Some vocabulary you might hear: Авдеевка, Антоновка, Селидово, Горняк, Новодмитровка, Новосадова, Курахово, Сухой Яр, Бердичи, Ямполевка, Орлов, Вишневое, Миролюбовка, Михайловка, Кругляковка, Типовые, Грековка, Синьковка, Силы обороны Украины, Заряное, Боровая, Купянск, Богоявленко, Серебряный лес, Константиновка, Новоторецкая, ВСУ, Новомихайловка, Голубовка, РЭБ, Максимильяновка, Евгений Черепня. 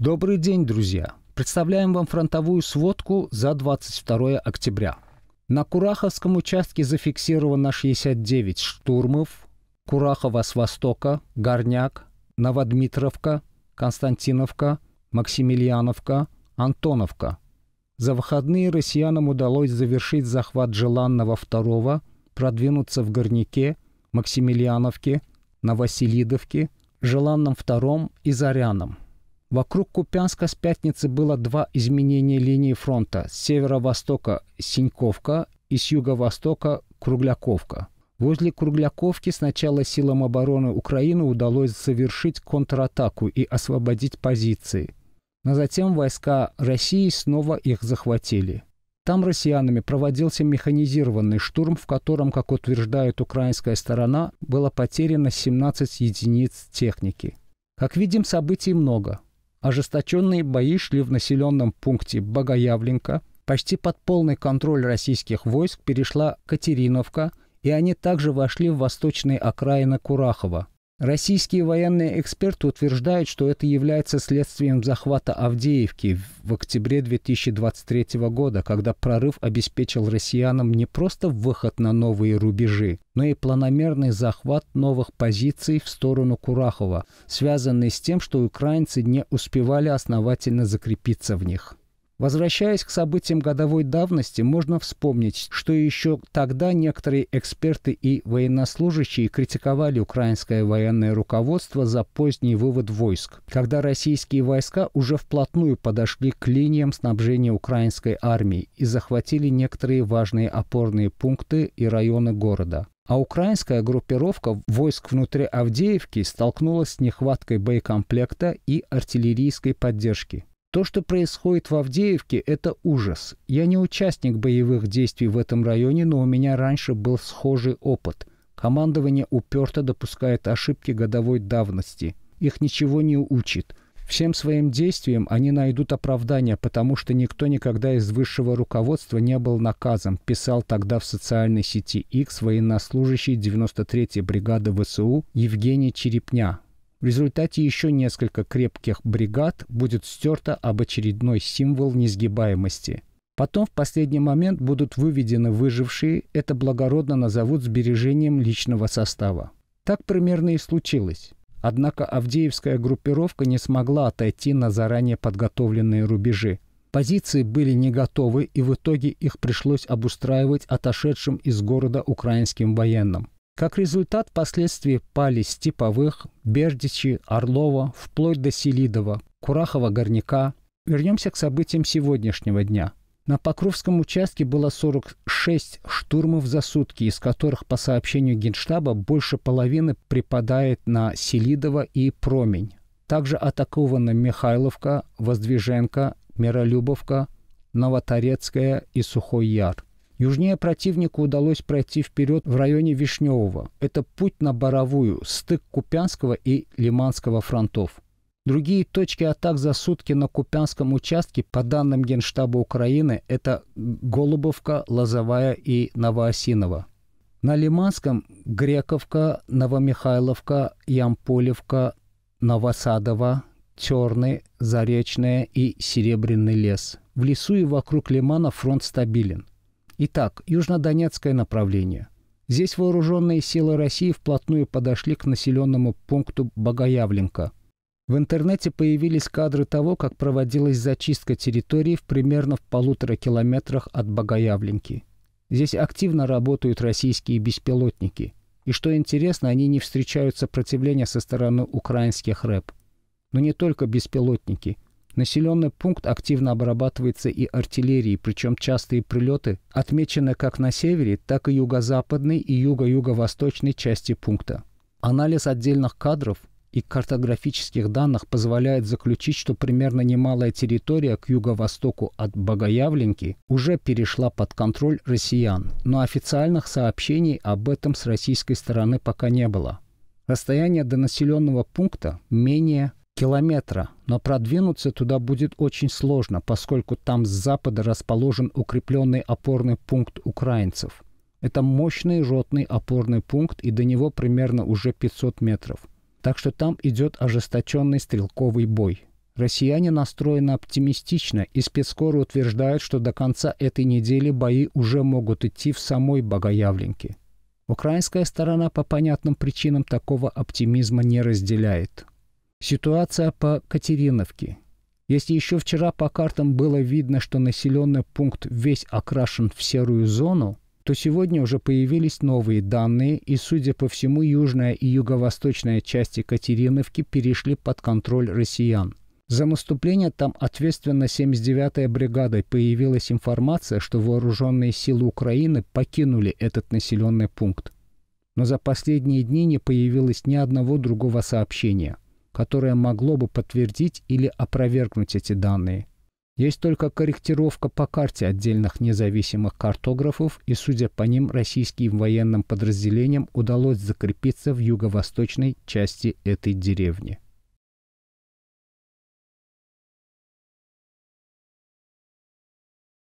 Добрый день, друзья! Представляем вам фронтовую сводку за 22 октября. На Кураховском участке зафиксировано 69 штурмов. Курахово с востока, Горняк, Новодмитровка, Константиновка, Максимильяновка, Антоновка. За выходные россиянам удалось завершить захват желанного второго, продвинуться в Горняке, Максимильяновке, Новосилидовке, желанном втором и Заряном. Вокруг Купянска с пятницы было два изменения линии фронта: с северо-востока Синьковка и с юго-востока Кругляковка. Возле Кругляковки сначала силам обороны Украины удалось совершить контратаку и освободить позиции, но затем войска России снова их захватили. Там россиянами проводился механизированный штурм, в котором, как утверждает украинская сторона, было потеряно 17 единиц техники. Как видим, событий много. Ожесточенные бои шли в населенном пункте Богоявленко, почти под полный контроль российских войск перешла Катериновка, и они также вошли в восточные окраины Курахова. Российские военные эксперты утверждают, что это является следствием захвата Авдеевки в октябре 2023 года, когда прорыв обеспечил россиянам не просто выход на новые рубежи, но и планомерный захват новых позиций в сторону Курахова, связанный с тем, что украинцы не успевали основательно закрепиться в них. Возвращаясь к событиям годовой давности, можно вспомнить, что еще тогда некоторые эксперты и военнослужащие критиковали украинское военное руководство за поздний вывод войск, когда российские войска уже вплотную подошли к линиям снабжения украинской армии и захватили некоторые важные опорные пункты и районы города. А украинская группировка войск внутри Авдеевки столкнулась с нехваткой боекомплекта и артиллерийской поддержки. То, что происходит в Авдеевке, это ужас. Я не участник боевых действий в этом районе, но у меня раньше был схожий опыт. Командование уперто допускает ошибки годовой давности. Их ничего не учит. Всем своим действиям они найдут оправдание, потому что никто никогда из высшего руководства не был наказан, писал тогда в социальной сети X военнослужащий 93-й бригады ВСУ Евгений Черепня. В результате еще несколько крепких бригад будет стерто об очередной символ несгибаемости. Потом в последний момент будут выведены выжившие, это благородно назовут сбережением личного состава. Так примерно и случилось. Однако Авдеевская группировка не смогла отойти на заранее подготовленные рубежи. Позиции были не готовы, и в итоге их пришлось обустраивать отошедшим из города украинским военным. Как результат, впоследствии пали с Типовых, Бердичи, Орлова, вплоть до Селидово, Курахова, Горняка. Вернемся к событиям сегодняшнего дня. На Покровском участке было 46 штурмов за сутки, из которых, по сообщению Генштаба, больше половины припадает на Селидово и Промень. Также атакованы Михайловка, Воздвиженко, Миролюбовка, Новоторецкая и Сухой Яр. Южнее противнику удалось пройти вперед в районе Вишневого. Это путь на Боровую, стык Купянского и Лиманского фронтов. Другие точки атак за сутки на Купянском участке, по данным Генштаба Украины, это Голубовка, Лозовая и Новоосинова. На Лиманском – Грековка, Новомихайловка, Ямполевка, Новосадова, Терны, Заречное и Серебряный лес. В лесу и вокруг Лимана фронт стабилен. Итак, южнодонецкое направление. Здесь вооруженные силы России вплотную подошли к населенному пункту Богоявленко. В интернете появились кадры того, как проводилась зачистка территории примерно в 1,5 километрах от Богоявленки. Здесь активно работают российские беспилотники. И что интересно, они не встречают сопротивления со стороны украинских РЭБ. Но не только беспилотники. Населенный пункт активно обрабатывается и артиллерией, причем частые прилеты отмечены как на севере, так и юго-западной и юго-юго-восточной части пункта. Анализ отдельных кадров и картографических данных позволяет заключить, что примерно немалая территория к юго-востоку от Богоявленки уже перешла под контроль россиян, но официальных сообщений об этом с российской стороны пока не было. Расстояние до населенного пункта менее километра, но продвинуться туда будет очень сложно, поскольку там с запада расположен укрепленный опорный пункт украинцев. Это мощный ротный опорный пункт, и до него примерно уже 500 метров. Так что там идет ожесточенный стрелковый бой. Россияне настроены оптимистично, и спецскоры утверждают, что до конца этой недели бои уже могут идти в самой Богоявленке. Украинская сторона по понятным причинам такого оптимизма не разделяет. Ситуация по Катериновке. Если еще вчера по картам было видно, что населенный пункт весь окрашен в серую зону, то сегодня уже появились новые данные, и, судя по всему, южная и юго-восточная части Катериновки перешли под контроль россиян. За наступление там ответственно 79-я бригада, появилась информация, что вооруженные силы Украины покинули этот населенный пункт. Но за последние дни не появилось ни одного другого сообщения, которое могло бы подтвердить или опровергнуть эти данные. Есть только корректировка по карте отдельных независимых картографов, и, судя по ним, российским военным подразделениям удалось закрепиться в юго-восточной части этой деревни.